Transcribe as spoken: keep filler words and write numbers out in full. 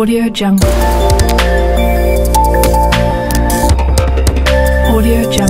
AudioJungle. AudioJungle.